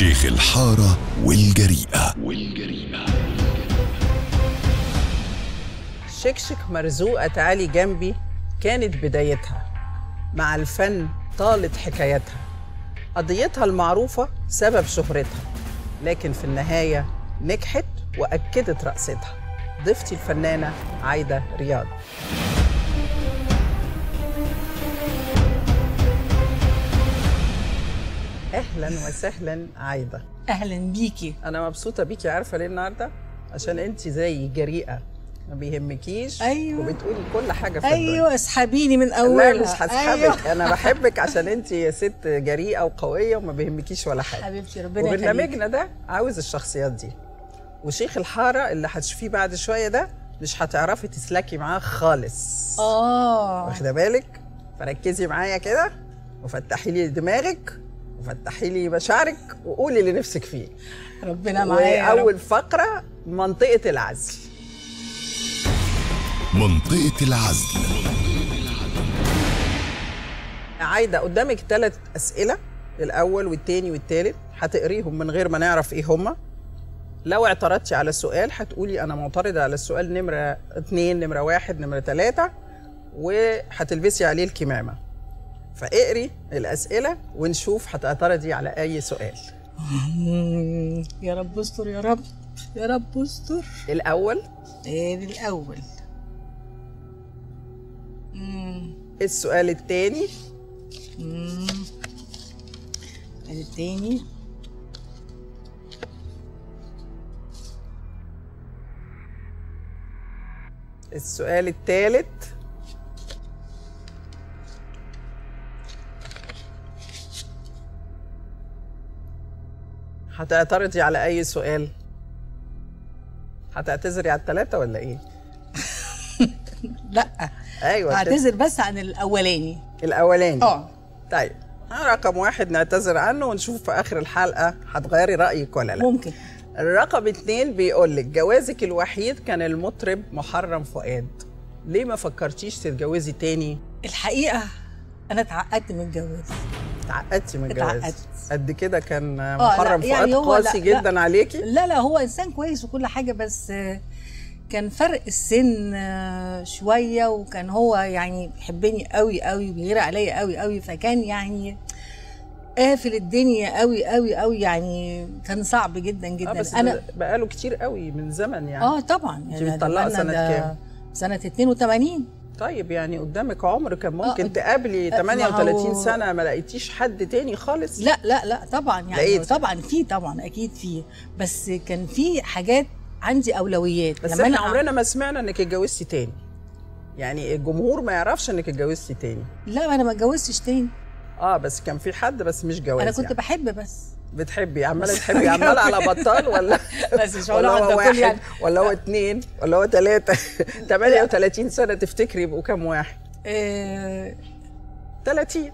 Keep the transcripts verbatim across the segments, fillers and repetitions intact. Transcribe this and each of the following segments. شيخ الحارة والجريئة. والجريئة شكشك مرزوقة تعالي جنبي كانت بدايتها، مع الفن طالت حكايتها، قضيتها المعروفة سبب شهرتها، لكن في النهاية نجحت وأكدت رأستها. ضيفتي الفنانة عايدة رياض. اهلا وسهلا عايده. اهلا بيكي. انا مبسوطه بيكي، عارفه ليه النهارده؟ عشان انت زي جريئه، ما بيهمكيش. أيوة. وبتقولي كل حاجه في الدنيا. ايوه اسحبيني من اولها. لا مش هسحبك. أيوة. انا بحبك عشان انت ست جريئه وقويه وما بيهمكيش ولا حاجه حبيبتي. ربنا يخليكي. وبرنامجنا ده عاوز الشخصيات دي، وشيخ الحاره اللي هتشوفيه بعد شويه ده مش هتعرفي تسلكي معاه خالص. اه واخده بالك؟ فركزي معايا كده وفتحي لي دماغك وفتحي لي مشاعرك وقولي اللي نفسك فيه. ربنا معايا. اول فقره منطقه العزل. منطقه العزل. عايده قدامك ثلاث اسئله، الاول والثاني والثالث، هتقريهم من غير ما نعرف ايه هما. لو اعترضتي على السؤال هتقولي انا معترضه على السؤال نمره اثنين، نمره واحد، نمره ثلاثه، وهتلبسي عليه الكمامه. فاقري الاسئله ونشوف هتعترضي على اي سؤال. يا رب استر يا رب، يا رب استر. الاول ايه؟ الاول امم السؤال الثاني. امم الثاني السؤال الثالث. هتعترضي على أي سؤال؟ هتعتذري على التلاتة ولا إيه؟ لأ. أيوه هعتذر بس عن الأولاني. الأولاني؟ أه. طيب رقم واحد نعتذر عنه ونشوف في آخر الحلقة هتغيري رأيك ولا لأ. ممكن. الرقم اتنين بيقول لك جوازك الوحيد كان المطرب محرم فؤاد، ليه ما فكرتيش تتجوزي تاني؟ الحقيقة أنا اتعقدت من الجواز. اتعقدتي من الجواز قد كده؟ كان محرم فؤاد قاسي جدا عليكي؟ لا لا هو انسان كويس وكل حاجه، بس كان فرق السن شويه، وكان هو يعني بيحبني قوي قوي وبيغير عليا قوي قوي، فكان يعني قافل الدنيا قوي قوي قوي، يعني كان صعب جدا جدا. آه بس انا بقاله كتير قوي من زمن يعني. اه طبعا. انت مطلقه سنه كام؟ سنه اثنين وثمانين. طيب يعني قدامك عمر كان ممكن. آه تقابلي ثمانية وثلاثين سنه ما لقيتيش حد تاني خالص؟ لا لا لا طبعا يعني لقيت. طبعا في طبعا اكيد في، بس كان في حاجات عندي اولويات. بس لما احنا عمرنا ما سمعنا انك اتجوزتي تاني، يعني الجمهور ما يعرفش انك اتجوزتي تاني. لا انا ما اتجوزتش تاني. اه بس كان في حد بس مش جواز. انا كنت يعني بحب بس. بتحبي عماله تحبي عماله على بطال ولا بس مش هقول على بطال يعني. ولا هو اثنين ولا هو ثلاثه. ثمانية وثلاثين سنه تفتكري يبقوا كام واحد؟ ااا ثلاثين.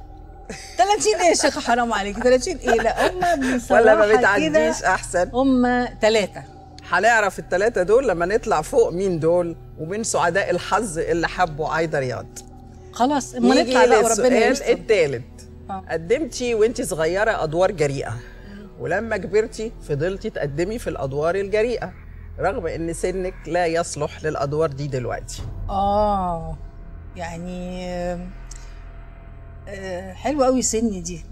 ثلاثين ايه يا شيخه حرام عليكي؟ ثلاثين ايه؟ لا هم ولا ما بتعديش احسن. هم ثلاثه. هنعرف الثلاثه دول لما نطلع فوق مين دول ومين سعداء الحظ اللي حبوا عايده رياض. خلاص اما نطلع بقى وربنا يستر. الثالث قدمتي وانت صغيره ادوار جريئه، ولما كبرتي فضلتي تقدمي في الادوار الجريئه رغم ان سنك لا يصلح للادوار دي دلوقتي. اه يعني آه حلو قوي سني دي.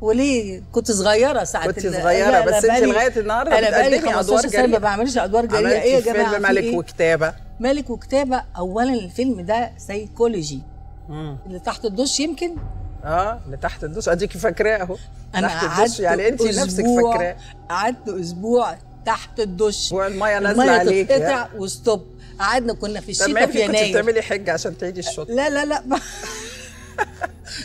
وليه كنت صغيره ساعه؟ كنت صغيره بس انت لغايه النهارده بتقدمي ادوار جريئه. انا ما بعملش ادوار جريئه. ايه يا جماعه؟ فيلم ملك وكتابه. ملك وكتابه. اولا الفيلم ده سيكولوجي. امم اللي تحت الدش يمكن. اه اللي تحت الدش اديكي فاكراه اهو. انا تحت الدش يعني انت نفسك فاكراه. قعدت اسبوع تحت الدش. اسبوع الميه نازله عليك. الميه تتقطع وستوب. قعدنا كنا في الشتاء في يناير. كنت بتعملي حجه عشان تعيدي الشط. لا لا لا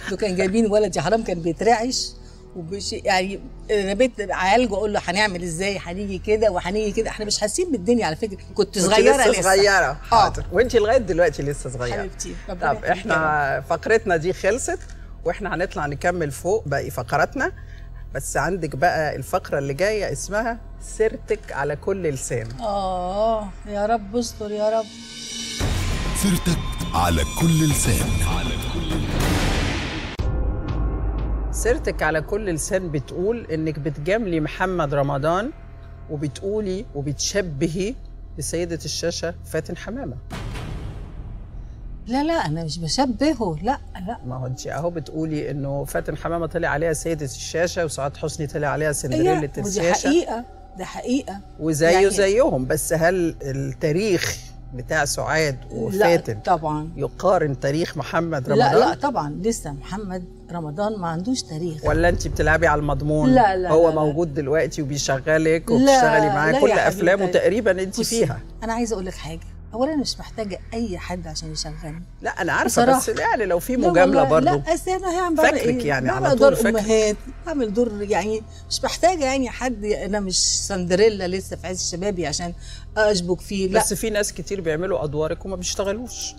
دول كان جايبين ولد يا حرام كان بيترعش وبيش يعني. انا بيت عالجه اقول له هنعمل ازاي؟ هنيجي كده وهنيجي كده. احنا مش حاسين بالدنيا على فكره. كنت صغيره لسه. صغيره. حاضر. وانت لغايه دلوقتي لسه صغيره حبيبتي. طب احنا فقرتنا دي خلصت واحنا هنطلع نكمل فوق باقي فقراتنا، بس عندك بقى الفقره اللي جايه اسمها سيرتك على كل لسان. اه يا رب استر يا رب. سيرتك على كل لسان. على كل سيرتك على كل لسان بتقول انك بتجاملي محمد رمضان وبتقولي وبتشبهي بسيدة الشاشة فاتن حمامة. لا لا أنا مش بشبهه، لا لا. ما هو أنت أهو بتقولي إنه فاتن حمامة طلع عليها سيدة الشاشة وسعاد حسني طلع عليها سندريلا الشاشة. دي حقيقة، ده حقيقة. وزيه يعني زيهم، بس هل التاريخ بتاع سعاد وفاتن لا طبعا يقارن تاريخ محمد رمضان؟ لا لا طبعا، لسه محمد رمضان ما عندوش تاريخ. ولا أنت بتلعبي على المضمون؟ لا لا هو لا موجود لا دلوقتي وبيشغلك وبتشتغلي معاه كل أفلامه تقريبا أنت فيها. أنا عايزة أقول لك حاجة، أولا مش محتاجة أي حد عشان يشغلني. لا أنا عارفة بس يعني لو في مجاملة برضه. لا أصل أنا هعمل فاكرك يعني على طول، فاكرك أمهات، بعمل دور يعني مش محتاجة يعني حد، أنا مش سندريلا لسه في عز شبابي عشان أشبك فيه. لا بس في ناس كتير بيعملوا أدوارك وما بيشتغلوش.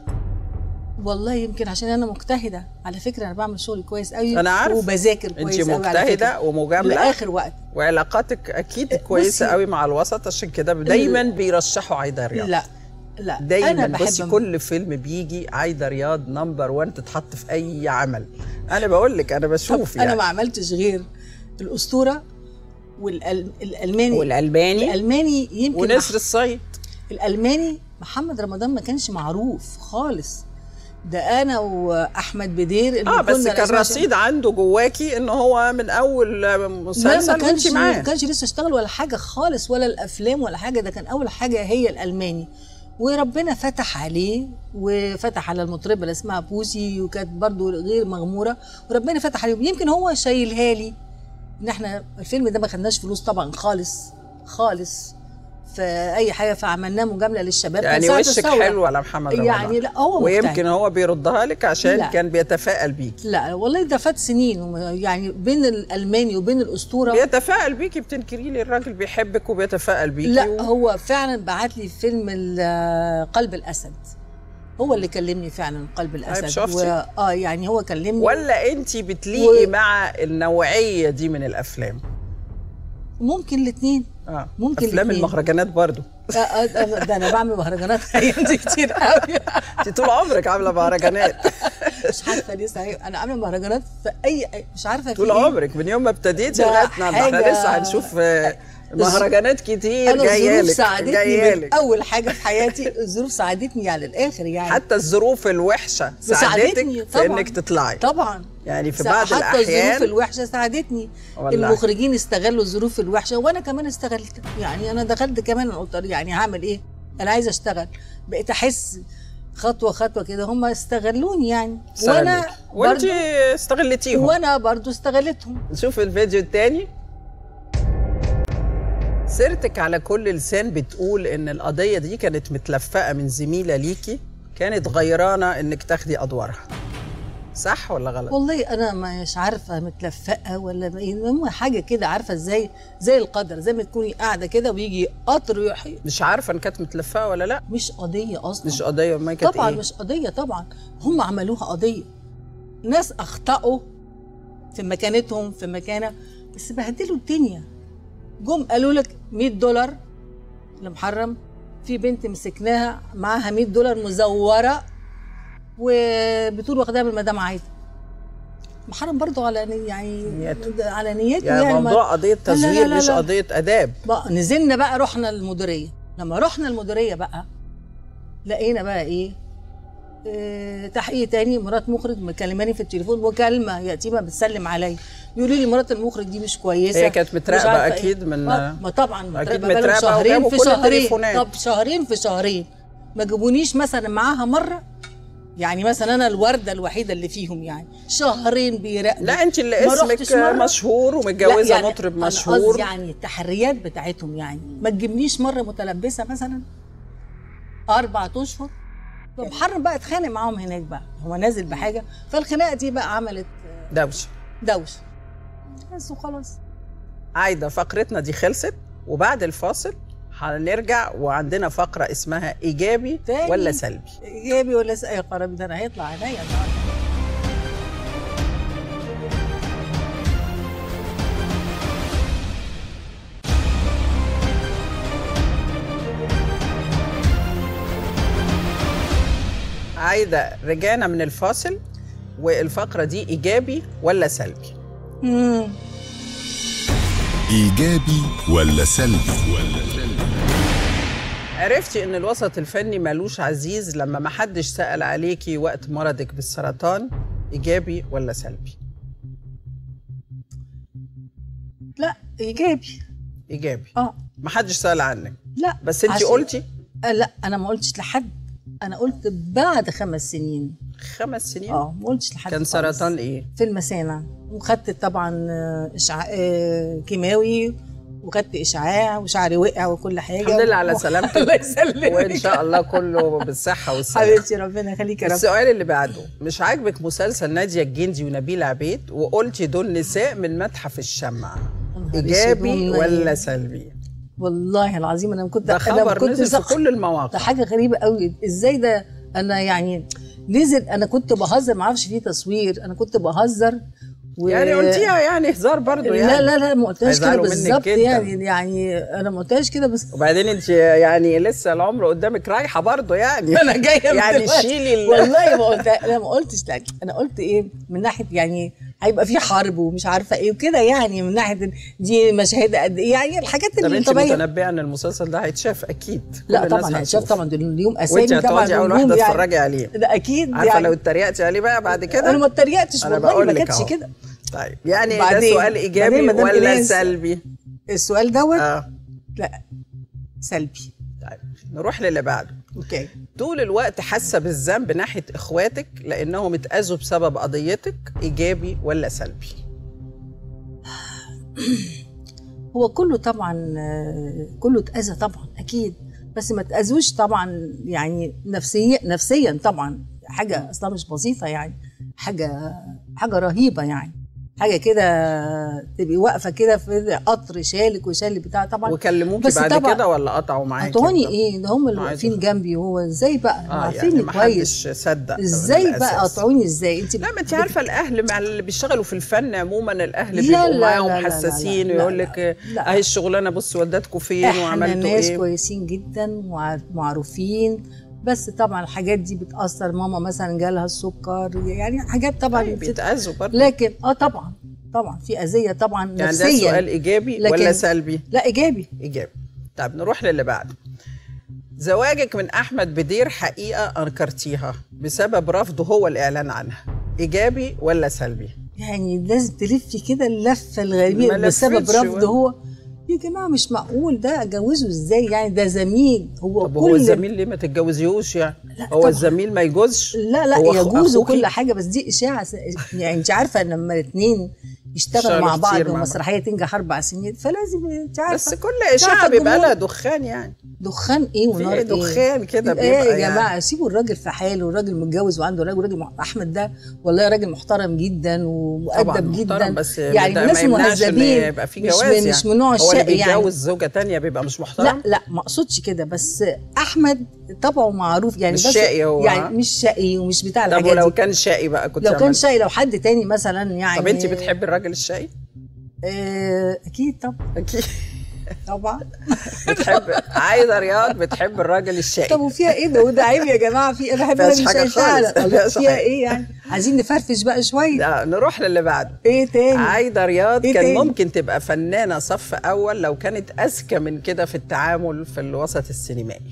والله يمكن عشان أنا مجتهدة، على فكرة أنا بعمل شغل كويس قوي أنا عارفة وبذاكر كويس قوي، أنت مجتهدة ومجاملة لآخر وقت، وعلاقاتك أكيد كويسة قوي مع الوسط، عشان كده دايما بيرشحوا عايدة رياض. لا لا دايما بس كل فيلم بيجي عايدة رياض نمبر واحد تتحط في اي عمل. انا بقول لك انا بشوف يعني انا ما عملتش غير الاسطوره والالماني والالماني الالماني يمكن ونسر الصيد. الالماني محمد رمضان ما كانش معروف خالص، ده انا واحمد بدير اه بس كان رصيد عنده جواكي ان هو من اول مسلسل ما كانش ما كانش لسه اشتغل ولا حاجه خالص، ولا الافلام ولا حاجه، ده كان اول حاجه هي الالماني، وربنا فتح عليه وفتح على المطربه اللي اسمها بوسي وكانت برضو غير مغموره، وربنا فتح عليهم. يمكن هو شايلها لي ان احنا الفيلم ده ما خدناش فلوس طبعا خالص خالص فاي حاجه، فعملناه مجامله للشباب يعني. وشك حلو على محمد رمضان يعني. لا هو مجتهد ويمكن هو بيردها لك عشان لا كان بيتفائل بيكي. لا والله ده فات سنين يعني بين الالماني وبين الاسطوره بيتفائل بيكي، بتنكري لي الراجل بيحبك وبيتفائل بيكي. لا و... هو فعلا بعت لي فيلم قلب الاسد، هو اللي كلمني فعلا قلب الاسد و... اه يعني هو كلمني. ولا انت بتليقي و... مع النوعيه دي من الافلام؟ ممكن الاثنين اه ممكن افلام لكنين. المهرجانات برضو آه آه آه ده انا بعمل مهرجانات دي كتير قوي. انت طول عمرك عامله مهرجانات. مش عارفه ليه صحيح انا عامله مهرجانات في اي مش عارفه طول عمرك من يوم ما ابتديتي لغايه النهارده احنا لسه هنشوف مهرجانات كتير جايه لك. جايه لك اول حاجه في حياتي الظروف ساعدتني على الاخر يعني، حتى الظروف الوحشه ساعدتك في انك تطلعي طبعا يعني في بعض حتى الأحيان. حتى الظروف الوحشة ساعدتني، المخرجين استغلوا الظروف الوحشة وأنا كمان استغلت يعني، أنا دخلت كمان الأوتار يعني هعمل إيه؟ أنا عايزة أشتغل، بقيت أحس خطوة خطوة كده هم استغلوني يعني سألوك. وأنا وأنت استغلتيهم وأنا برضو استغلتهم. نشوف الفيديو التاني. سيرتك على كل لسان بتقول إن القضية دي كانت متلفقة من زميلة ليكي كانت غيرانة إنك تاخدي أدوارها، صح ولا غلط؟ والله انا مش عارفه متلفقه ولا المهم حاجه كده، عارفه ازاي زي القدر، زي ما تكوني قاعده كده ويجي قطر يحيي. مش عارفه ان كانت متلفقه ولا لا، مش قضيه اصلا، مش قضيه ما كانت طبعا إيه؟ مش قضيه طبعا، هم عملوها قضيه، ناس اخطاوا في مكانتهم في مكانه بس بهدلوا الدنيا. جم قالوا لك مية دولار لمحرم، في بنت مسكناها معاها مية دولار مزوره وبتقول واخدها من مدام عايده. محرم برضه على يعني نياته. على نياته يعني، يعني موضوع قضيه تزوير مش قضيه اداب. بقى نزلنا بقى رحنا المديريه، لما رحنا المديريه بقى لقينا بقى ايه؟ اه تحقيق تاني، مرات مخرج مكلماني في التليفون مكالمه يتيمه بتسلم عليا، بيقولوا لي مرات المخرج دي مش كويسه. هي كانت متراقبه اكيد من ما طبعا متراقبه بقى شهرين في شهرين. طب شهرين في شهرين ما جابونيش مثلا معاها مره يعني، مثلا انا الورده الوحيده اللي فيهم يعني شهرين بيراقبوا. لا انت اللي اسمك مشهور ومتجوزه يعني مطرب مشهور. انا قصدي يعني التحريات بتاعتهم يعني، ما تجيبنيش مره متلبسه مثلا اربع اشهر. محرم بقى اتخانق معاهم هناك بقى، هو نازل بحاجه فالخناقه دي بقى عملت دوشه دوشه بس وخلاص. عايده فقرتنا دي خلصت، وبعد الفاصل هنرجع وعندنا فقرة اسمها إيجابي ولا سلبي. إيجابي ولا سلبي؟ يا قرابي ده أنا هيطلع عينيا. عايدة رجعنا من الفاصل والفقرة دي إيجابي ولا سلبي؟ مم. إيجابي ولا سلبي؟ عرفتي إن الوسط الفني مالوش عزيز لما ما حدش سأل عليكي وقت مرضك بالسرطان، إيجابي ولا سلبي؟ لا إيجابي. إيجابي؟ آه. ما حدش سأل عنك؟ لا. بس أنت عشان... قلتي؟ آه لا أنا ما قلتش لحد، أنا قلت بعد خمس سنين. خمس سنين؟ آه ما قلتش لحد. كان سرطان إيه؟ في المثانة، وخدت طبعا إشعاع كيماوي، وخدت إشعاع وشعري وقع وكل حاجة. الحمد لله على سلامتك. الله يسلمك. وإن شاء الله كله بالصحة والسلامة. حبيبتي ربنا يخليك يا رب. السؤال اللي بعده، مش عاجبك مسلسل ناديه الجندي ونبيل عبيد وقلتي دول نساء من متحف الشمع، إيجابي ولا سلبي؟ والله العظيم أنا ما كنت ده خبر نزل في كل المواقع. ده حاجة غريبة قوي، إزاي ده؟ أنا يعني نزل، أنا كنت بهزر، ما أعرفش فيه تصوير، أنا كنت بهزر و... يعني قلتيها يعني هزار برضه يعني. لا لا لا ما قلتهاش كده بالظبط يعني، يعني انا ما قلتهاش كده بس. وبعدين انت يعني لسه العمر قدامك رايحه برضه يعني. انا جايه يعني شيلي والله ما قلت، انا ما قلتش لك، انا قلت ايه من ناحيه يعني هيبقى في حرب ومش عارفه ايه وكده يعني، من ناحيه دي مشاهد قد ايه يعني الحاجات اللي انت متنبئه ان المسلسل ده هيتشاف اكيد. لا طبعا هيتشاف طبعا، دول اليوم اسامي طبعا اول واحده تتفرجي عليه ده اكيد. عارفه لو اتريقتي عليه بقى بعد كده؟ انا ما اتريقتش والله، ما كانتش كده. طيب يعني ده سؤال ايجابي ولا سلبي؟ السؤال دوت آه. لا سلبي. طيب نروح للي بعده. اوكي، طول الوقت حاسه بالذنب ناحيه اخواتك لانهم اتاذوا بسبب قضيتك، ايجابي ولا سلبي؟ هو كله طبعا كله اتاذى طبعا اكيد، بس ما اتاذوش طبعا يعني نفسيا نفسيا طبعا، حاجه اصلا مش بسيطه يعني، حاجه حاجه رهيبه يعني، حاجه كده تبقي واقفه كده في قطر شالك وشال بتاع طبعا. وكلموكي بعد كده ولا قطعوا معاكي؟ قطعوني ايه ده، هم اللي واقفين جنبي. هو ازاي بقى؟ آه عارفيني يعني كويس، صدق ازاي بقى قطعوني ازاي انت؟ لا ما انت عارفه الاهل مع اللي بيشتغلوا في الفن عموما، الاهل بيبقوا معاهم حساسين ويقول لك اهي الشغلانه بصوا والدتكم فين وعملتوا ايه. احنا ناس كويسين جدا ومعروفين، بس طبعا الحاجات دي بتأثر. ماما مثلا جالها السكر يعني حاجات طبعا بيتأذوا برضه، لكن اه طبعا طبعا في أذية طبعا يعني نفسيا. يعني ده سؤال إيجابي ولا سلبي؟ لا إيجابي. إيجابي. طب نروح للي بعده. زواجك من أحمد بدير حقيقة أنكرتيها بسبب رفضه هو الإعلان عنها، إيجابي ولا سلبي؟ يعني لازم تلفي كده اللفة الغريبة بسبب رفضه هو. يا جماعه مش معقول ده، اتجوزه ازاي يعني؟ ده زميل هو. طب كل هو الزميل ليه ما تتجوزيهوش يعني؟ هو الزميل ما يجوزش؟ لا لا يجوز وكل حاجه، بس دي اشاعه يعني. انت عارفه لما الاثنين يشتغلوا مع بعض ومسرحيه تنجح اربع سنين فلازم انت عارفه. بس كل اشاعه بيبقى لها دخان يعني. دخان ايه ونار ايه؟ دخان كده بيبقى ايه يا جماعه يعني. سيبوا الراجل في حاله، الراجل متجوز وعنده راجل، الراجل احمد ده والله راجل محترم جدا ومؤدب جدا بس يعني، الناس مهذبين مش من نوع الشقي يعني. هو بيتجوز زوجه ثانيه بيبقى مش محترم؟ لا لا ما اقصدش كده، بس احمد طبعه معروف يعني، مش شقي هو يعني، مش شقي ومش بتاع الحاجات دي. طب ولو كان شقي بقى كنت لو كان شقي لو حد تاني مثلا يعني. طب انت بتحبي الراجل الشقي؟ اه اكيد طبعا. اكيد طبعا. بتحب عايده رياض بتحب الراجل الشقي. طب وفيها ايه ده؟ وده عيب يا جماعه، في انا بحب الراجل الشقي فعلا. فيها ايه يعني؟ عايزين نفرفش بقى شويه. نروح للي بعده. ايه تاني؟ عايده رياض إيه كان تاني؟ ممكن تبقى فنانه صف اول لو كانت اذكى من كده في التعامل في الوسط السينمائي.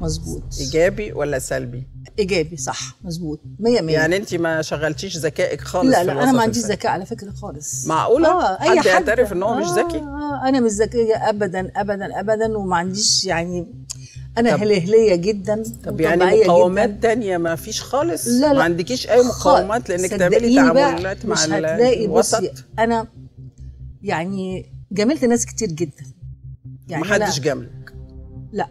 مظبوط. ايجابي ولا سلبي؟ ايجابي صح مظبوط مية مية. يعني انت ما شغلتيش ذكائك خالص؟ لا لا انا ما عنديش ذكاء على فكره خالص. معقوله؟ آه اي حد يعترف ان هو آه مش ذكي؟ آه انا مش ذكيه ابدا ابدا ابدا، وما عنديش يعني انا هلهليه جدا. طب يعني مقاومات تانية ما فيش خالص؟ لا لا ما عندكيش اي مقاومات لانك تعملي تعاملات مع الوسط؟ انا يعني جاملت ناس كتير جدا يعني. ما حدش جاملك؟ لا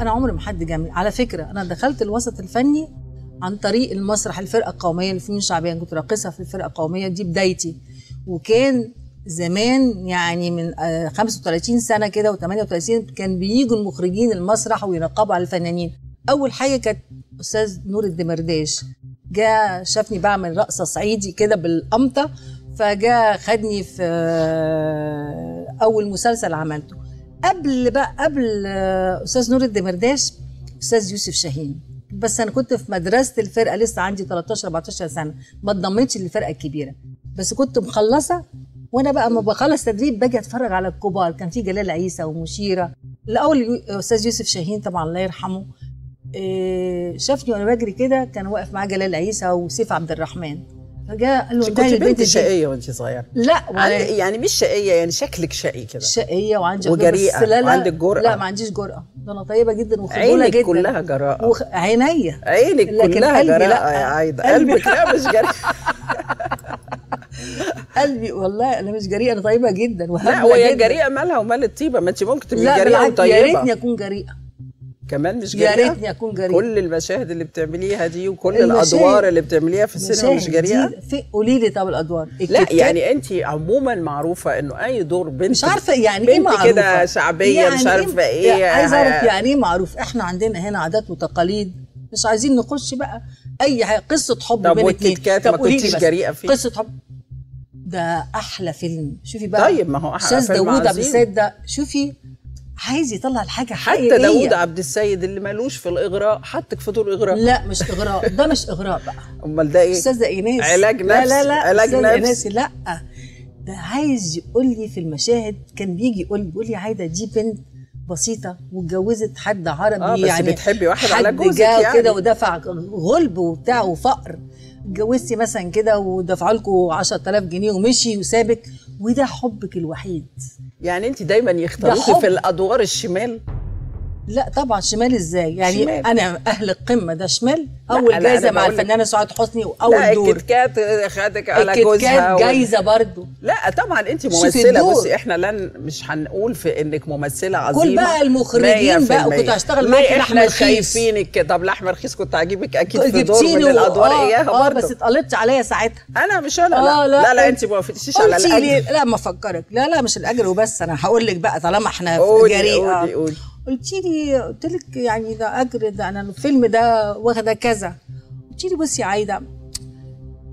أنا عمري ما حد جامل على فكرة. أنا دخلت الوسط الفني عن طريق المسرح الفرقة القومية للفنون الشعبية، كنت راقصة في الفرقة القومية دي بدايتي، وكان زمان يعني من خمسة وثلاثين سنة كده وثمانية وثلاثين كان بييجوا المخرجين المسرح وينقبوا على الفنانين. أول حاجة كانت أستاذ نور الدمرداش، جاء شافني بعمل رقصة صعيدي كده بالقمطة، فجاء خدني في أول مسلسل عملته. قبل بقى قبل استاذ نور الدمرداش استاذ يوسف شاهين، بس انا كنت في مدرسه الفرقه لسه عندي ثلاثة عشر أربعة عشر سنه، ما اتضمنتش للفرقه الكبيره، بس كنت مخلصه وانا بقى ما بخلص تدريب باجي اتفرج على الكبار. كان في جلال عيسى ومشيره الاول استاذ يوسف شاهين طبعا الله يرحمه، شافني وانا بجري كده، كان واقف معاه جلال عيسى وسيف عبد الرحمن، فجاء قال له انت بنت شقيه وانت صغيره؟ لا يعني مش شقيه، يعني شكلك شقي كده، شقيه وعندك وجريئه وعندك جرأه. لا ما عنديش جرأه، ده انا طيبه جدا وخجوله جدا. عينك كلها جراءه، وخ... عينيا عينك كلها جراءه يا عايده، قلبك لا مش جريء. قلبي والله انا مش جريئه، انا طيبه جدا وهبله. لا وهي جريئه مالها ومال الطيبه؟ ما انت ممكن تبقي جريئه وطيبه. يا ريتني اكون جريئه كمان، مش جريئه. يا ريتني اكون جريئه. كل المشاهد اللي بتعمليها دي وكل الادوار اللي بتعمليها في السينما مش جريئه. قولي لي طب الادوار. لا يعني انت عموما معروفه انه اي دور بنت، مش عارفه يعني ايه معروفه كده شعبيه، يعني مش عارفه ايه، يعني عايزه اعرف يعني ايه معروف. احنا عندنا هنا عادات وتقاليد، مش عايزين نخش بقى اي قصه حب بين اتنين. طب ما كنتيش جريئه فيه قصه حب؟ ده احلى فيلم. شوفي بقى، طيب ما هو احلى فيلم داوود عبد السيد ده، شوفي عايز يطلع الحاجه حقيقيه. حتى داوود عبد السيد اللي مالوش في الاغراء حطك في دور اغراء. لا مش اغراء، ده مش اغراء بقى. امال ده ايه؟ استاذه ايناس علاج نفسي. لا لا لا علاج نفسي. لا ده عايز يقول لي في المشاهد، كان بيجي يقول لي يقول لي عايده دي بنت بسيطه واتجوزت حد عربي، آه بس يعني بتحبي واحد على جوزك يعني كده، ودفع غلب وبتاع وفقر، اتجوزتي مثلا كده ودفعوا لكم عشرة آلاف جنيه ومشي وسابك، وده حبك الوحيد. يعني انت دايما يختاروكي في الادوار الشمال؟ لا طبعا شمال ازاي؟ يعني شمال. انا اهل القمه ده شمال. اول جايزه مع الفنانه سعاد حسني، واول دور الكتكات خدك على جوزها الكتكات جايزه برضه. لا طبعا انت ممثله، بس احنا لن مش هنقول في انك ممثله عظيمه. كل بقى المخرجين بقى كنت هشتغل معاك في احنا شايفينك. طب لحمة رخيص كنت هجيبك اكيد في دور من الادوار آه اياها برضه. اه بس اتقلبت عليا ساعتها انا مش انا. آه لا لا, لا, لا انت ما وافقتيش على الاجر. لا ما افكرك، لا لا مش الاجر وبس. انا هقول لك بقى طالما احنا جريئه، قلتي لي قلت لك يعني ده اجر، ده انا الفيلم ده واخده كذا. قلت لي بصي يا عايده،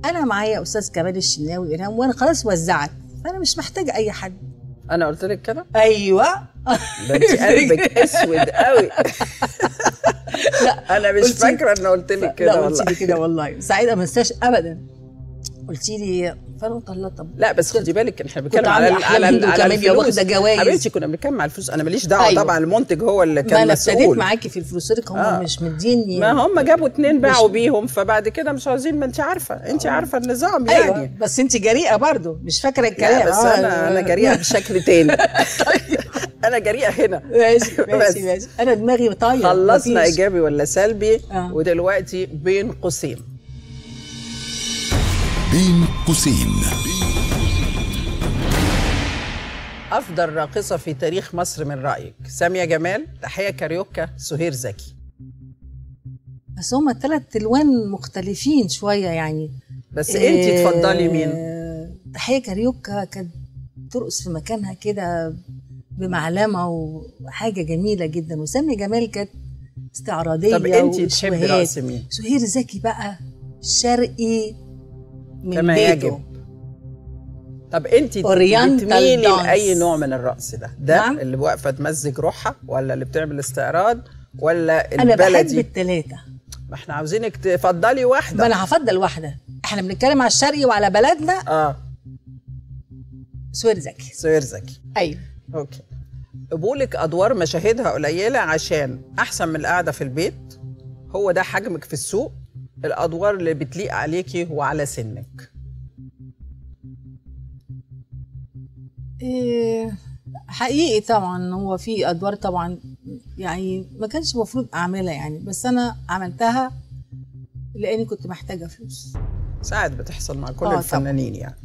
انا معايا استاذ كمال الشناوي الهام، وانا خلاص وزعت، فانا مش محتاجه اي حد. انا قلت لك كده؟ ايوه. ده انت قلبك اسود قوي. لا انا مش فاكره ان قلت لك كده والله. قلت لي كده والله سعيده ما انساش ابدا. قلت لي فانا قلت لها طب لا بس خدي بالك احنا بنتكلم على أحلام هندو كاميليا واخده جوايز. حبيبتي كنا بنتكلم على الفلوس، انا ماليش دعوه. أيوة. طبعا المنتج هو اللي كان مسؤول. انا ابتديت معاكي في الفلوسك، هم آه. مش مديني، ما هم جابوا اتنين باعوا بيهم، فبعد كده مش عايزين. ما انت عارفه انت آه. عارفه النظام يعني. أيوة. بس انت جريئه برضو، مش فاكره الكلام. بس آه. انا انا جريئه بشكل تاني. انا جريئه هنا. ماشي ماشي ماشي. انا دماغي طايره. خلصنا ايجابي ولا سلبي، ودلوقتي بين قوسين. بين قوسين، أفضل راقصة في تاريخ مصر من رأيك؟ سامية جمال، تحية كاريوكا، سهير زكي. بس هما ثلاث ألوان مختلفين شوية يعني. بس إيه أنتي تفضلي مين؟ تحية كاريوكا كانت ترقص في مكانها كده بمعلمة وحاجة جميلة جدا، وسامية جمال كانت استعراضية. طب أنتي تحبي رقص مين؟ سهير زكي بقى شرقي كما يجب. طب انت بتميلي لاي نوع من الرقص ده؟ ده نعم؟ اللي واقفه تمزج روحها، ولا اللي بتعمل استعراض، ولا البلدي؟ انا بحب الثلاثه. ما احنا عاوزينك تفضلي واحده. ما انا هفضل واحده. احنا بنتكلم على الشرقي وعلى بلدنا. اه سوير زكي. سوير زكي ايوه. اوكي. قبولك ادوار مشاهدها قليله عشان احسن من القعده في البيت، هو ده حجمك في السوق، الأدوار اللي بتليق عليكي وعلى سنك. إيه حقيقي طبعا هو في أدوار طبعا يعني ما كانش المفروض أعملها يعني، بس أنا عملتها لأني كنت محتاجة فلوس. ساعات بتحصل مع كل الفنانين يعني،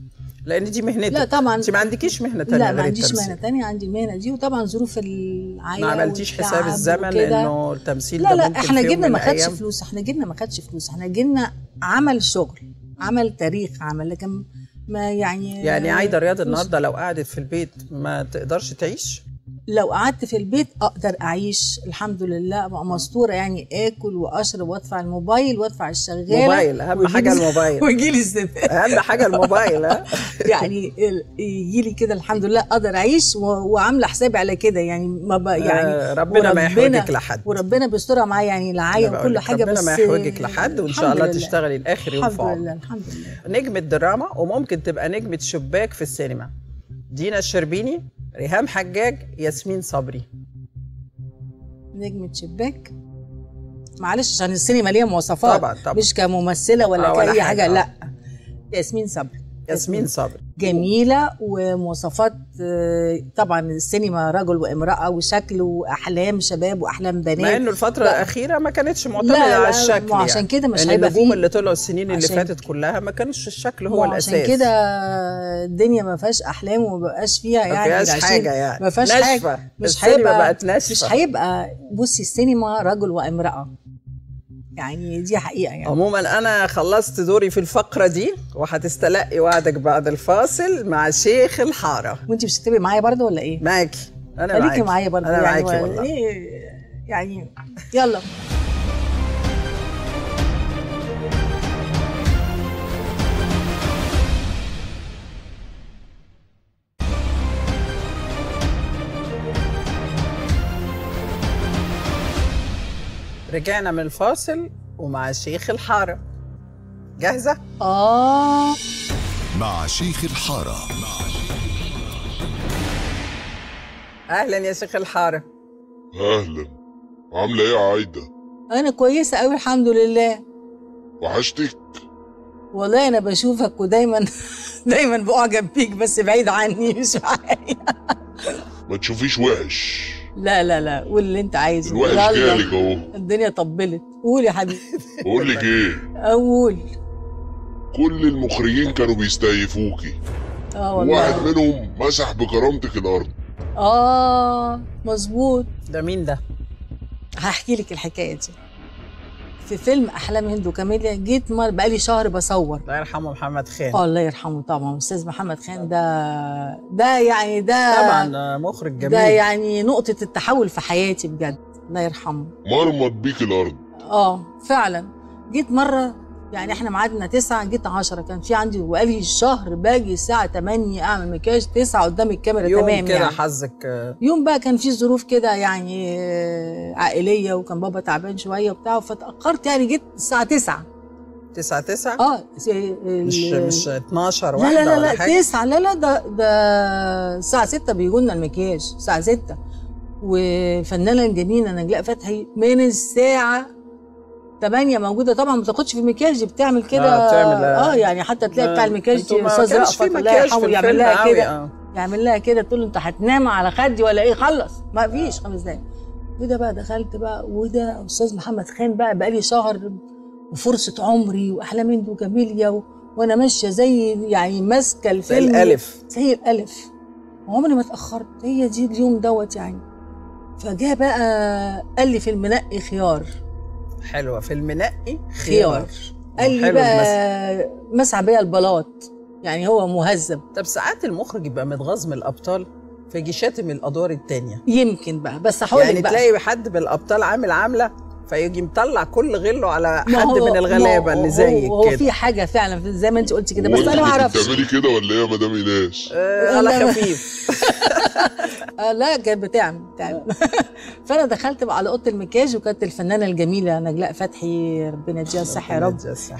لأن دي مهنتك. لا طبعا أنت ما عندكيش مهنة تانية. لا ما عنديش مهنة تانية، عندي المهنة دي، وطبعا ظروف العائلة. ما عملتيش حساب الزمن إنه التمثيل ده؟ لا لا احنا جيلنا ما خدش فلوس، احنا جيلنا ما خدش فلوس، احنا جيلنا عمل شغل، عمل تاريخ، عمل. لكن ما يعني يعني عايدة رياض النهارده لو قعدت في البيت ما تقدرش تعيش؟ لو قعدت في البيت أقدر أعيش الحمد لله، أبقى مستورة يعني، آكل وأشرب وأدفع الموبايل وأدفع الشغالة. موبايل أهم حاجة، الموبايل ويجيلي الزفاف. أهم حاجة الموبايل. ها يعني يجيلي كده الحمد لله أقدر أعيش، وعاملة حسابي على كده يعني. ما يعني آه ربنا ما يحوجك لحد، وربنا بيسترها معايا يعني، العاية وكل حاجة. ربنا بس ربنا ما يحوجك لحد، وإن شاء الله تشتغلي لآخر يوم في عمرك. الحمد لله الحمد لله. نجمة دراما، وممكن تبقى نجمة شباك في السينما، دينا الشربيني، ريهام حجاج، ياسمين صبري. نجمة شباك. معلش عشان السينما ليها مواصفات، طبعا طبعا، مش كممثله ولا كأي حاجه. طبعا. لا، ياسمين صبري. ياسمين صبري جميله ومواصفات، طبعا السينما رجل وامراه وشكل واحلام شباب واحلام بنات، مع انه الفتره بقى الاخيره ما كانتش معتمده على الشكل، يعني عشان كده مش هيبقى النجوم اللي طلعوا السنين اللي فاتت كلها ما كانش الشكل هو الاساس، عشان كده الدنيا ما فيهاش احلام وما بقاش فيها يعني ما فيهاش حاجه، يعني ما فيهاش حاجه، مش هيبقى بقت ناشفه، مش هيبقى. بصي السينما رجل وامراه، يعني دي حقيقة. يعني عموما أنا خلصت دوري في الفقرة دي، وهتستلقي وعدك بعد الفاصل مع شيخ الحارة. وأنت مش هتتابعي معايا برضه ولا إيه؟ معاكي، أنا معاكي معايا برضه، أنا يعني معاكي والله. إيه يعني، يلا. رجعنا من الفاصل ومع شيخ الحارة. جاهزة؟ آه مع شيخ الحارة. أهلا يا شيخ الحارة. أهلا، عاملة إيه يا عايدة؟ أنا كويسة أوي الحمد لله. وحشتك؟ والله أنا بشوفك ودايما دايما بأعجب بيك، بس بعيد عني مش معايا. ما تشوفيش وحش. لا لا لا، قول اللي انت عايزه. الوحش جالك اهو، الدنيا طبلت. قول يا حبيبي. بقول لك ايه؟ اقول كل المخرجين كانوا بيستهيفوكي. اه والله. واحد منهم مسح بكرامتك الارض. اه مظبوط. ده مين ده؟ هحكي لك الحكايه دي. في فيلم احلام هندو كاميليا جيت مال بقالي شهر بصور. الله يرحمه محمد خان. اه الله يرحمه طبعا. استاذ محمد خان ده ده يعني ده طبعا مخرج جميل، ده يعني نقطه التحول في حياتي بجد، الله يرحمه. مرمط بيك الارض. اه فعلا. جيت مره يعني احنا ميعادنا تسعة، جيت عشرة، كان في عندي بقالي شهر باجي الساعه تمانية اعمل مكياج، تسعة قدام الكاميرا. تمام يعني يوم كده حظك، يوم بقى كان في ظروف كده يعني عائليه، وكان بابا تعبان شويه وبتاع، فتاخرت يعني. جيت الساعه تسعة تسعة تسعة اه مش مش اتناشر واحدة لا لا لا ولا حاجة. تسعة لا لا ده ده الساعه ستة بيجوا لنا المكياج، الساعه ستة. وفنانه جميله نجلاء فتحي من الساعه تمانية موجوده طبعا، ما بتاخدش في المكياج، بتعمل كده. اه يعني حتى تلاقي بتاع المكياج استاذ رأفت الله يحاول يعمل لها كده، يعمل لها كده، تقول له انت هتنام على خدي ولا ايه؟ خلص ما فيش خمس دقايق. وده بقى دخلت بقى، وده استاذ محمد خان بقى بقى لي شهر، وفرصه عمري، واحلام هندو كاميليا، و... وانا ماشيه زي يعني ماسكه الفيلم زي الالف زي الالف، وعمري ما اتاخرت. هي دي اليوم دوت يعني. فجاء بقى قال لي في المنقي خيار. حلوه. في المنقي خيار. قال لي بقى مسح بيا البلاط، يعني هو مهذب. طب ساعات المخرج يبقى متغاظ من الابطال فيجي شاتم الادوار الثانيه، يمكن بقى. بس هقول لك يعني بقى، تلاقي حد بالابطال عامل عامله فيجي مطلع كل غله على حد من الغلابه اللي زيك كده. هو في حاجه فعلا زي ما انت قلتي كده، بس انا ما اعرفش. بتعملي كده ولا ايه يا مدام ايناس؟ على خفيف. آه لا كانت بتعمل بتعمل فانا دخلت بقى على اوضه المكياج، وكانت الفنانه الجميله نجلاء فتحي ربنا يديها الصحه يا رب،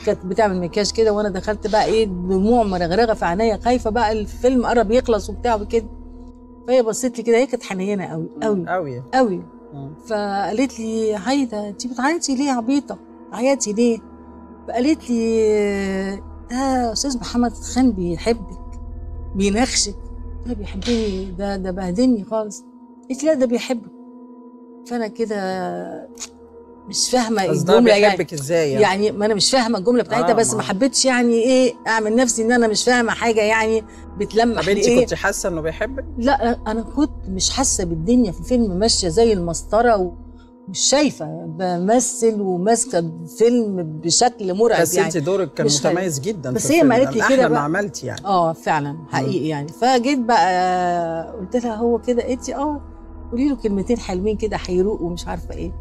كانت بتعمل مكياج كده. وانا دخلت بقى ايه، دموع مرغرغه في عينيا، خايفه بقى الفيلم قرب يخلص وبتاع وكده. فهي بصيت لي كده، هي كانت حنينه قوي قوي قوي قوي. فقالت لي عايده انت بتعيطي ليه يا عبيطه؟ عيطتي ليه؟ فقالت لي ده استاذ محمد خان بيحبك بيناخشك. ده بيحبني؟ ده ده بهدلني خالص. قلت لا ده بيحبك. فانا كده مش فاهمه الجمله يعني ازاي، يعني يعني ما انا مش فاهمه الجمله بتاعتها. آه بس ما حبيتش يعني ايه اعمل نفسي ان انا مش فاهمه حاجه، يعني بتلمح ليه. انت كنت حاسه انه بيحبك؟ لا انا كنت مش حاسه بالدنيا في الفيلم، ماشيه زي المسطره ومش شايفه، بمثل وماسكه الفيلم بشكل مرعب. بس يعني بس انت دورك كان متميز جدا، بس هي ما قالت لي كده ما عملتي يعني. اه فعلا حقيقي م. يعني فجيت بقى قلت لها هو كده؟ قالت لي اه قولي له كلمتين حلوين كده هيروق ومش عارفه ايه.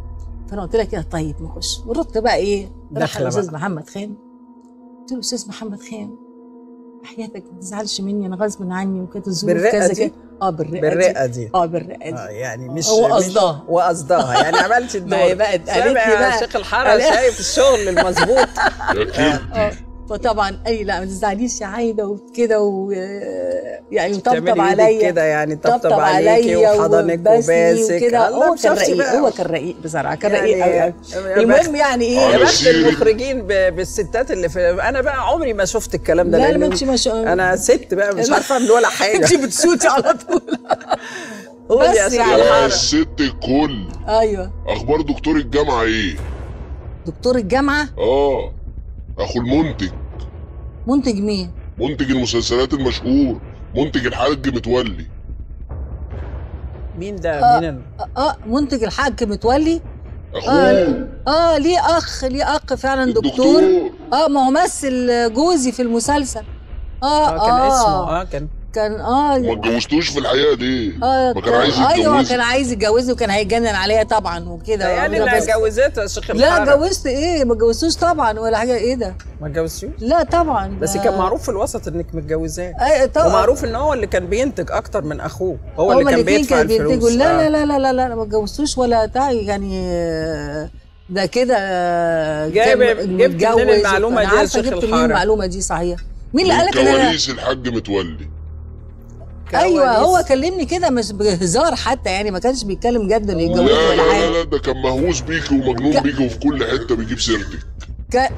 فانا قلت لها كده طيب نخش. ورحت بقى ايه دخل الاستاذ محمد خان، قلت له استاذ محمد خان حياتك ما تزعلش مني، انا غصب عني وكانت الظروف كذا كده. اه بالرقه, بالرقة دي. دي اه بالرقه دي. اه يعني مش هو قصدها وقصدها يعني عملت الدور. ما هي بقى قالت لي بقى شيخ الحارة شايف الشغل المظبوط. فطبعا اي لا ما تزعليش يا عايده وكده ويعني وطبطب عليا كده يعني طبطب عليكي وحضنك وباسك كده. هو كان رقيق هو كان رقيق بصراحه كان رقيق قوي. المهم يعني ايه يا بخت المخرجين بالستات اللي في انا بقى عمري ما شفت الكلام ده. لا لا انا ست بقى مش عارفه ولا حاجه. انت بتشوتي على طول. قولي يا سيدي يا الست الكل. ايوه اخبار دكتور الجامعه ايه؟ دكتور الجامعه؟ اه اخو المنتج. منتج مين؟ منتج المسلسلات المشهور، منتج الحاج متولي. مين ده؟ مين اه, آه منتج الحاج متولي؟ اخوه. اه, آه ليه اخ ليه اخ فعلا دكتور. اه ما هو مثل جوزي في المسلسل. اه اه كان اسمه اه كان كان اه ما اتجوزتوش في الحقيقه دي. اه ما كان عايز يتجوزني. ايوه كان عايز يتجوزني وكان هيتجنن عليا طبعا وكده يعني. لا اتجوزته يا شيخ الحارة. لا اتجوزت ايه ما اتجوزتوش طبعا ولا حاجه. ايه ده ما اتجوزتوش؟ لا طبعا بس كان معروف في الوسط انك متجوزاه. ايوه طبعا ومعروف ان هو اللي كان بينتج اكتر من اخوه هو اللي كان بيدفع الفلوس. لا لا لا لا لا ما اتجوزتوش ولا بتاع يعني. ده كده جايب جبت منين المعلومه دي يا شيخ الحارة؟ المعلومه دي صحيح. مين اللي قالك انا؟ كواليس الحاج متولي. ايوه هو كلمني كده مش بهزار حتى يعني ما كانش بيتكلم جد انه يتجوزني ولا حاجه. لا لا لا ده كان مهووس بيكي ومجنون بيكي وفي كل حته بيجيب سيرتك. ك...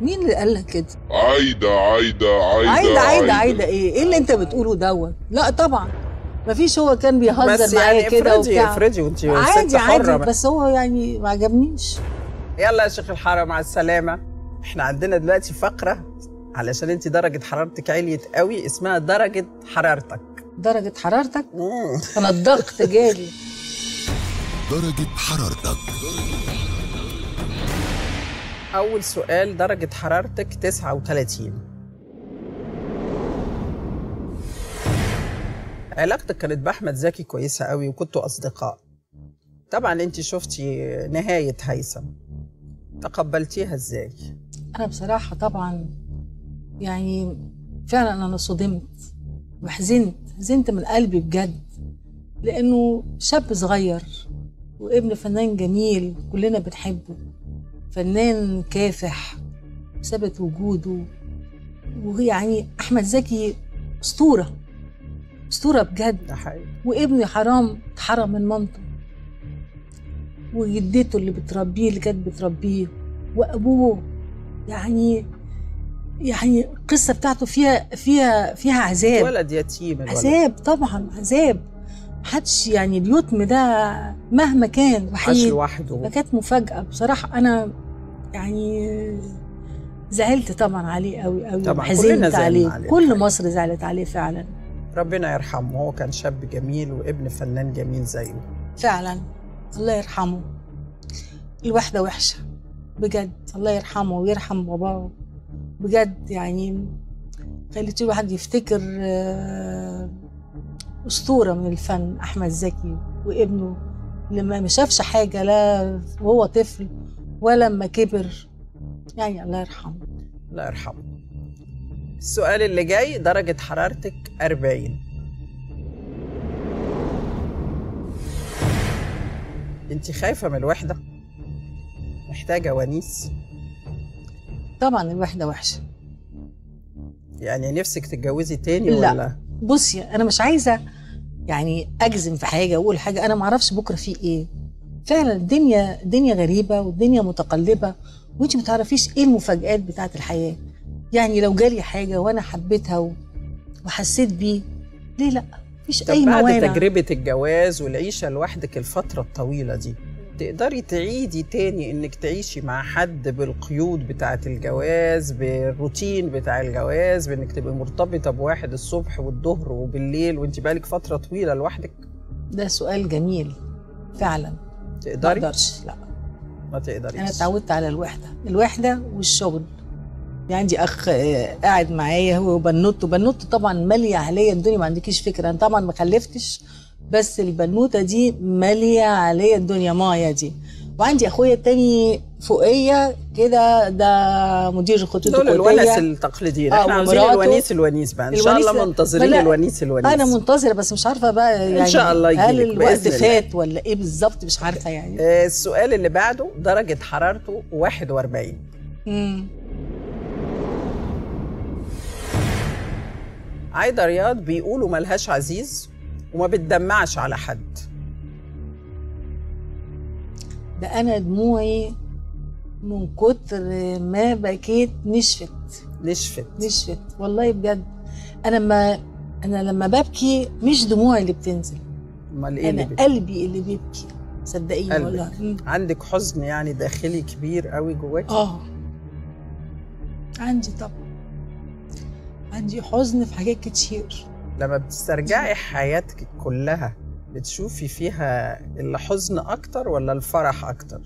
مين اللي قال لك كده؟ عايده عايده عايده عايده عايده عايده ايه؟ ايه اللي انت بتقوله دوت؟ لا طبعا مفيش. هو كان بيهزر معايا كده وبتاع. بس يعني افرضي وانت ست حره عادي عادي بس هو يعني ما عجبنيش. يلا يا شيخ الحاره مع السلامه. احنا عندنا دلوقتي فقره علشان انت درجه حرارتك عليت قوي اسمها درجه حرارتك. درجه حرارتك؟ امم انا الضغط جالي. درجه حرارتك. اول سؤال درجه حرارتك تسعة وثلاثين. علاقتك كانت باحمد زكي كويسه قوي وكنتوا اصدقاء. طبعا انت شفتي نهايه هيثم. تقبلتيها ازاي؟ انا بصراحه طبعا يعني فعلا انا صدمت وحزنت، حزنت من قلبي بجد، لانه شاب صغير وابن فنان جميل كلنا بنحبه، فنان كافح وثبت وجوده، ويعني احمد زكي اسطوره اسطوره بجد. ده حقيقي. وابني حرام اتحرم من مامته وجدته اللي بتربيه اللي كانت بتربيه وابوه. يعني يعني القصه بتاعته فيها فيها فيها عذاب. ولد يتيم. الولد. عذاب طبعا عذاب. محدش يعني اليتم ده مهما كان وحيد لوحده. فكانت مفاجاه بصراحه. انا يعني زعلت طبعا عليه قوي قوي وحزنت عليه. عليه كل حاجة. مصر زعلت عليه فعلا. ربنا يرحمه هو كان شاب جميل وابن فنان جميل زيه. فعلا الله يرحمه. الوحده وحشه بجد. الله يرحمه ويرحم باباه. بجد يعني خليت الواحد يفتكر أسطورة من الفن أحمد زكي وابنه لما ما شافش حاجة لا وهو طفل ولا لما كبر. يعني الله يرحمه. الله يرحمه. السؤال اللي جاي درجة حرارتك أربعين. أنت خايفة من الوحدة؟ محتاجة ونيس؟ طبعا الوحده وحشه. يعني نفسك تتجوزي تاني ولا؟ لا بصي انا مش عايزه يعني اجزم في حاجه واقول حاجه انا ما اعرفش بكره في ايه. فعلا الدنيا الدنيا غريبه والدنيا متقلبه وانت ما تعرفيش ايه المفاجآت بتاعه الحياه. يعني لو جالي حاجه وانا حبيتها وحسيت بيه ليه لا؟ مفيش اي موانع. بعد تجربه الجواز والعيشه لوحدك الفتره الطويله دي تقدري تعيدي تاني انك تعيشي مع حد بالقيود بتاعة الجواز بالروتين بتاع الجواز بانك تبقي مرتبطة بواحد الصبح والظهر وبالليل وانت بقالك فترة طويلة لوحدك؟ ده سؤال جميل فعلا. تقدري؟ ما اقدرش لا ما تقدريش. انا اتعودت على الوحدة الوحدة والشغل. يعني عندي اخ قاعد معايا هو وبنوته. بنوته طبعا مالية عليا الدنيا ما عندكيش فكرة. انا طبعا ما خلفتش بس البنوته دي ماليه عليا الدنيا مايا دي. وعندي اخويا التاني فوقيه كده ده مدير خطوط القويه. دول الونس التقليديين. احنا عاوزين الونيس الونيس بقى ان شاء الله. منتظرين الونيس الونيس. انا منتظره بس مش عارفه بقى يعني ان شاء الله يجيلك. هل الوقت فات ولا ايه بالظبط مش عارفه يعني. آه السؤال اللي بعده درجه حرارته واحد وأربعين. امم عايدة رياض بيقولوا ملهاش عزيز وما بتدمعش على حد. ده أنا دموعي من كتر ما بكيت نشفت نشفت نشفت والله بجد. أنا ما أنا لما ببكي مش دموعي اللي بتنزل، امال إيه؟ أنا اللي قلبي اللي بيبكي صدقيني والله. عندك حزن يعني داخلي كبير قوي جواكي؟ آه عندي طبعا، عندي حزن في حاجات كتير. لما بتسترجعي حياتك كلها بتشوفي فيها الحزن أكتر ولا الفرح أكتر؟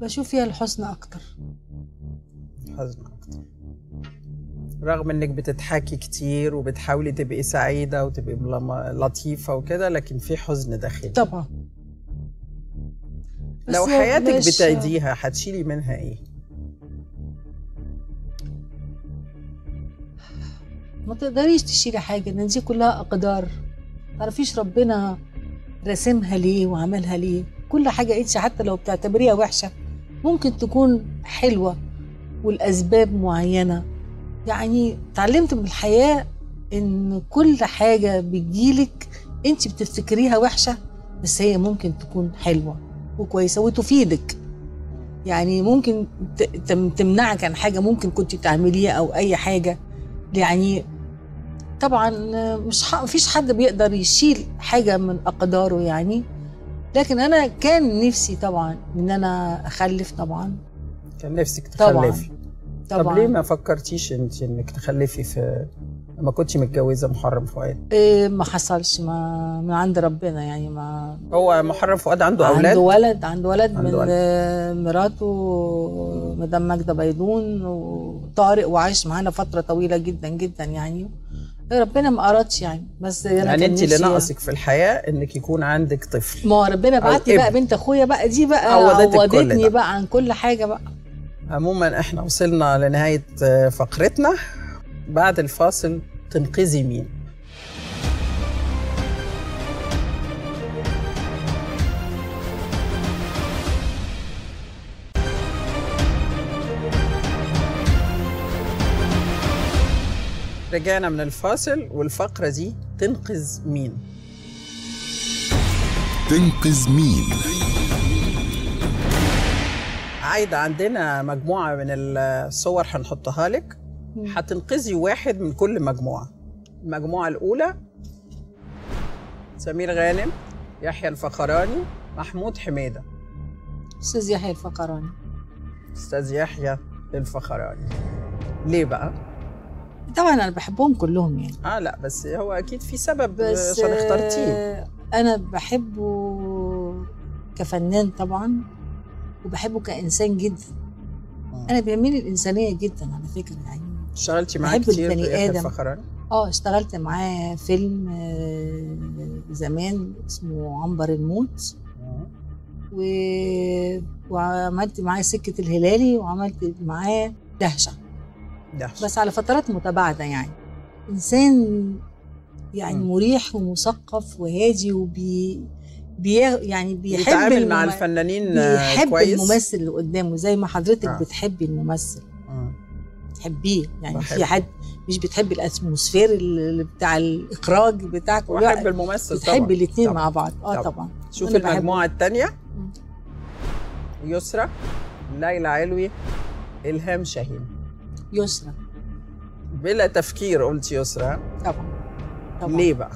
بشوف فيها الحزن أكتر. الحزن أكتر. رغم إنك بتضحكي كتير وبتحاولي تبقي سعيدة وتبقي لطيفة وكده، لكن في حزن داخلي. طبعا. لو حياتك بتعيديها هتشيلي منها إيه؟ ما تقدريش تشيلي حاجه، ان دي كلها اقدار، ما تعرفيش ربنا رسمها ليه وعملها ليه. كل حاجه انت حتى لو بتعتبريها وحشه ممكن تكون حلوه والاسباب معينه. يعني اتعلمت من الحياه ان كل حاجه بتجيلك انت بتفتكريها وحشه بس هي ممكن تكون حلوه وكويسه وتفيدك. يعني ممكن تمنعك عن حاجه ممكن كنت تعمليها او اي حاجه. يعني طبعا مش مفيش حد بيقدر يشيل حاجه من اقداره يعني، لكن انا كان نفسي طبعا ان انا اخلف. طبعا كان نفسك تخلفي؟ طبعا. طب ليه ما فكرتيش انت انك تخلفي في لما كنتي متجوزه محرم فؤاد؟ إيه ما حصلش، ما من عند ربنا يعني. ما هو محرم فؤاد عنده اولاد، عنده ولد عنده ولد عنده من ولد. مراته مدام ماجدة بيضون وطارق، وعايش معانا فتره طويله جدا جدا يعني. ربنا ما ارادش يعني، بس يعني انت اللي ناقصك في الحياه انك يكون عندك طفل. ما ربنا بعت لي بقى بنت اخويا بقى، دي بقى عوضتني بقى عن كل حاجه بقى. عموما احنا وصلنا لنهايه فقرتنا. بعد الفاصل تنقذي مين؟ رجعنا من الفاصل والفقرة دي تنقذ مين؟ تنقذ مين؟ عايدة عندنا مجموعة من الصور هنحطها لك، هتنقذي واحد من كل مجموعة. المجموعة الأولى سمير غانم، يحيى الفخراني، محمود حميدة. أستاذ يحيى الفخراني. أستاذ يحيى الفخراني. ليه بقى؟ طبعا أنا بحبهم كلهم يعني. آه لا بس هو أكيد في سبب عشان اخترتيه. أنا بحبه كفنان طبعا وبحبه كإنسان جدا. مم. أنا بيميل الإنسانية جدا على فكرة يعني. اشتغلتي معاه كتير يحيى الفخراني؟ اه اشتغلت معاه فيلم آه زمان اسمه عنبر الموت، و... وعملت معاه سكة الهلالي، وعملت معاه دهشة. دهشة بس على فترات متباعدة يعني. إنسان يعني مم. مريح ومثقف وهادي وبي بي يعني بيحب بيتعامل المم... مع الفنانين بيحب كويس، بيحب الممثل اللي قدامه زي ما حضرتك آه. بتحبي الممثل بتحبيه يعني. بحب. في حد مش بتحب الاتموسفير اللي بتاع الاخراج بتاعك؟ بحب الممثل بتحب طبعا، بتحب الاثنين مع بعض. اه طبعا, طبعًا. شوفي المجموعه الثانيه، يسرى، ليلى علوي، الهام شاهين. يسرى بلا تفكير قلت يسرى طبعا طبعا. ليه بقى؟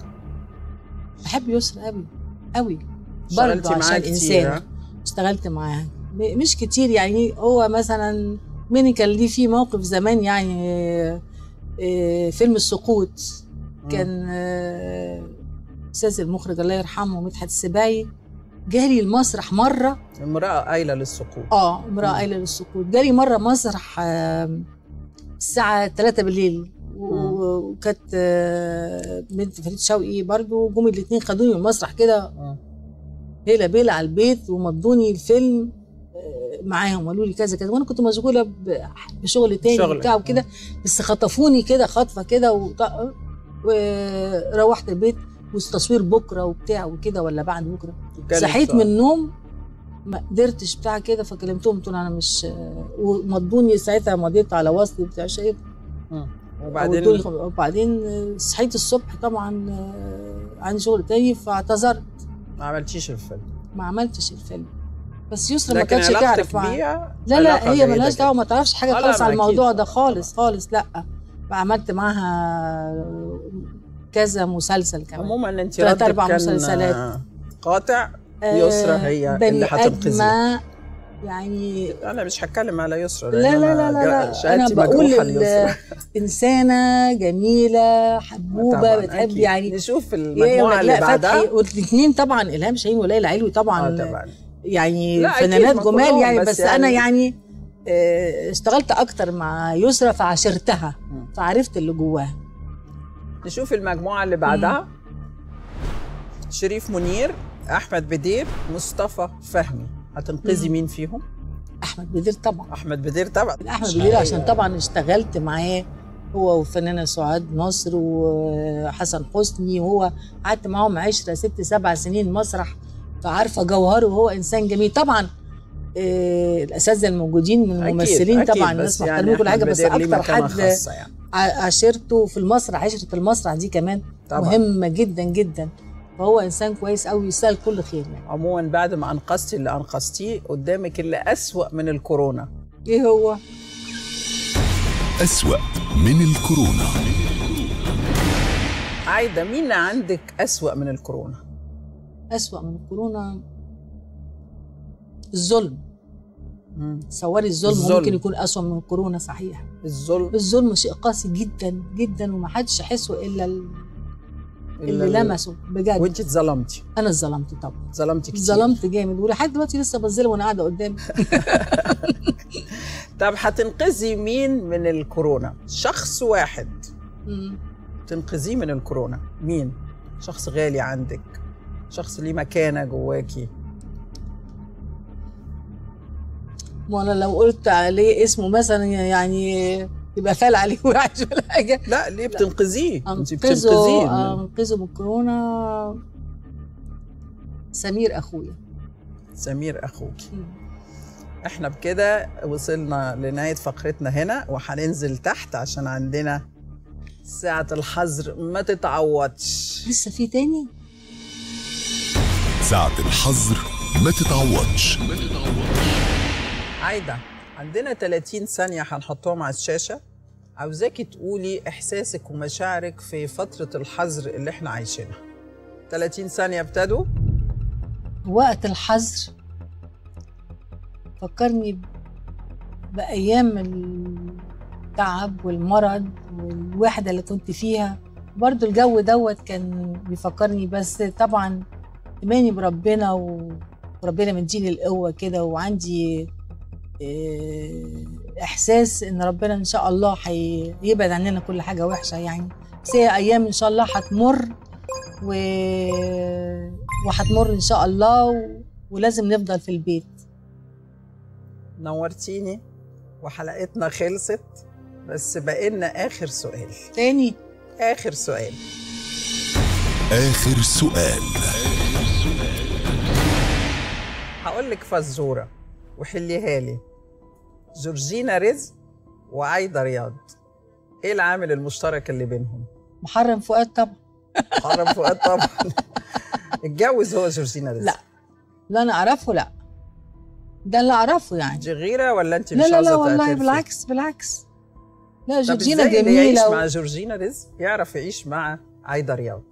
بحب يسرى قوي قوي برضه عشان انسانه. اشتغلت معاها مش كتير يعني. هو مثلا مني كان ليه في موقف زمان يعني فيلم السقوط، كان استاذ المخرج الله يرحمه مدحت السباعي جالي المسرح مره. امراه قايله للسقوط. اه امراه قايله للسقوط. جالي مره مسرح الساعه ثلاثة بالليل، وكانت بنت فريد شوقي برضو. جم الاثنين خدوني من المسرح كده ليله بيله على البيت ومضوني الفيلم معاهم، قالوا لي كذا كذا، وانا كنت مشغوله بشغل تاني وبتاع وكده، بس خطفوني كده خطفه كده وط... وروحت البيت والتصوير بكره وبتاع وكده ولا بعد بكره. صحيت صار. من النوم ما قدرتش بتاع كده، فكلمتهم قلت انا مش، ومضوني ساعتها مضيت على وصل بتاع شيء وبعدين وبعدين صحيت الصبح طبعا عندي شغل تاني فاعتذرت. ما عملتيش الفيلم؟ ما عملتش الفيلم، بس يسرى ما كانتش تعرف مع... لا لا هي مالهاش دعوه، ما تعرفش حاجه خالص على الموضوع ده خالص خالص. لا عملت معاها كذا مسلسل كمان. عموما انت ردك كان اربع مسلسلات قاطع. يسرى هي اللي هتنقذنا يعني. انا مش هتكلم على يسرى، لا لا لا لا انا بقول انسانه جميله حبوبه بتحب يعني. نشوف المجموعه اللي بعدها والاثنين طبعا الهام شاهين وليلى علوي طبعا طبعا يعني فنانات جمال يعني. بس, بس يعني انا يعني اشتغلت اكتر مع يسرى فعاشرتها فعرفت اللي جواها. نشوف المجموعه اللي بعدها. مم. شريف منير، احمد بدير، مصطفى فهمي. هتنقذي مين فيهم؟ احمد بدير طبعا. احمد بدير طبعا احمد بدير عشان طبعا اشتغلت معاه هو والفنانه سعاد نصر وحسن حسني، وهو قعدت معاهم عشره ست سبع سنين مسرح فعارفه جوهره، وهو انسان جميل طبعا. إيه الاساتذه الموجودين من الممثلين أكيد طبعا ناس محترمين كل حاجه، بس اكتر حد يعني. عاشرته في المسرح، عشره المسرح دي كمان طبعا مهمه جدا جدا، فهو انسان كويس قوي يسال كل خير يعني. عموما بعد ما انقذتي اللي انقذتيه قدامك اللي اسوأ من الكورونا، ايه هو؟ اسوأ من الكورونا. عايده مين عندك اسوأ من الكورونا؟ اسوأ من الكورونا الظلم. تصوري الظلم, الظلم ممكن يكون أسوأ من الكورونا. صحيح الظلم الظلم شيء قاسي جدا جدا ومحدش يحسه إلا ال... اللي لمسه بجد. وأنت اتظلمتي؟ أنا اتظلمت طبعا. اتظلمتي كتير؟ اتظلمت جامد ولحد دلوقتي لسه بتظلم وأنا قاعدة قدامي. طب هتنقذي مين من الكورونا؟ شخص واحد مم. تنقذيه من الكورونا، مين؟ شخص غالي عندك، شخص ليه مكانة جواكي. وانا لو قلت عليه اسمه مثلا يعني يبقى فال عليه وحش ولا حاجه. لا ليه بتنقذيه؟ انت بتنقذيه. انقذه من الكورونا سمير اخويا. سمير اخوكي. احنا بكده وصلنا لنهايه فقرتنا هنا، وهننزل تحت عشان عندنا ساعه الحظر ما تتعوضش. لسه في تاني؟ ساعه الحظر ما تتعوضش. ما تتعوضش. عايدة عندنا ثلاثين ثانية هنحطهم على الشاشة، عاوزاكي تقولي إحساسك ومشاعرك في فترة الحظر اللي احنا عايشينها. ثلاثين ثانية ابتدوا. وقت الحظر فكرني بأيام التعب والمرض والوحدة اللي كنت فيها، برضو الجو دوت كان بيفكرني، بس طبعا إيماني بربنا وربنا مديني القوة كده، وعندي احساس ان ربنا ان شاء الله هيبعد عننا كل حاجه وحشه يعني. بس هي ايام ان شاء الله هتمر و... وهتمر ان شاء الله و... ولازم نفضل في البيت. نورتيني وحلقتنا خلصت، بس بقينا اخر سؤال تاني. اخر سؤال اخر سؤال هقول لك فزوره وحليها لي. جورجينا رزق وعايدة رياض، ايه العامل المشترك اللي بينهم؟ محرم فؤاد طبعا. محرم فؤاد طبعا. اتجوز هو جورجينا رزق؟ لا لا انا اعرفه. لا ده اللي اعرفه يعني. دي غيره ولا انت مش عايزه تعرفي؟ لا لا والله بالعكس بالعكس. لا جورجينا جميله. طب ازاي يعيش مع جورجينا رزق يعرف يعيش مع عايدة رياض؟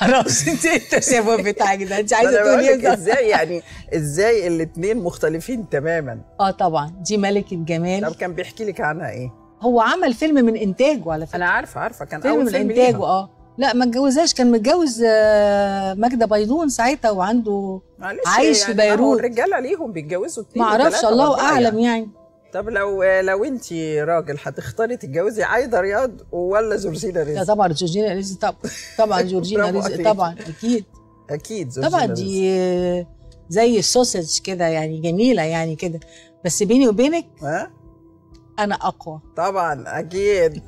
معرفش انت التشابه بتاعك ده، انت عايزه تقولي ازاي يعني؟ ازاي الاثنين مختلفين تماما؟ اه طبعا دي ملكه جمال. طب كان بيحكي لك عنها ايه؟ هو عمل فيلم من انتاجه على فكره. انا عارفه عارفه كان فيلم اول فيلم من انتاجه. اه لا ما اتجوزهاش، كان متجوز ماجدة بيضون ساعتها وعنده عايش يعني في بيروت. الرجاله ليهم بيتجوزوا اثنين ثلاثه معرفش الله اعلم يعني. طب لو لو انت راجل هتختاري تتجوزي عايده رياض ولا جورجينا رزق؟ لا طبعا جورجينا رزق. طب طبعا جورجينا رزق طبعا اكيد اكيد جورجينا طبعا. دي زي السوسج كده يعني جميله يعني كده، بس بيني وبينك ها انا اقوى طبعا اكيد.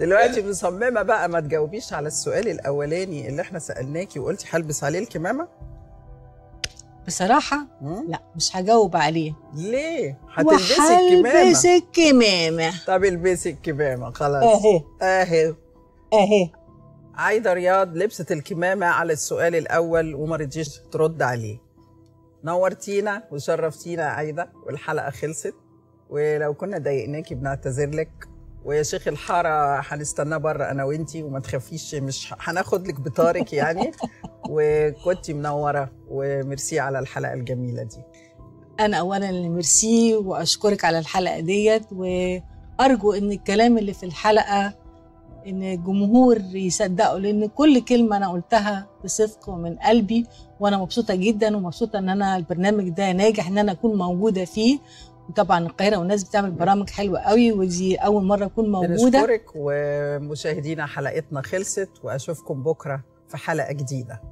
دلوقتي مصممه بقى ما تجاوبيش على السؤال الاولاني اللي احنا سالناكي وقلتي هلبس عليه الكمامه؟ بصراحة مم؟ لا مش هجاوب عليه. ليه؟ هتلبسي الكمامة. هلبسي الكمامة. طب البسي الكمامة خلاص. اهي اهي اهي. عايدة رياض لبست الكمامة على السؤال الأول وما رضيتش ترد عليه. نورتينا وشرفتينا يا عايدة، والحلقة خلصت، ولو كنا ضايقناكي بنعتذر لك. ويا شيخ الحارة هنستناه بره انا وانتي، وما تخافيش مش هناخد لك بطارك يعني. وكنتي منوره، وميرسي على الحلقه الجميله دي. انا اولا اللي ميرسي واشكرك على الحلقه ديت، وارجو ان الكلام اللي في الحلقه ان الجمهور يصدقه، لان كل كلمه انا قلتها بصدق ومن قلبي، وانا مبسوطه جدا ومبسوطه ان انا البرنامج ده ناجح، ان انا اكون موجوده فيه. طبعا القاهره والناس بتعمل برامج حلوه قوي، ودي اول مره اكون موجوده. بنشكرك، ومشاهدينا حلقتنا خلصت، واشوفكم بكره في حلقه جديده.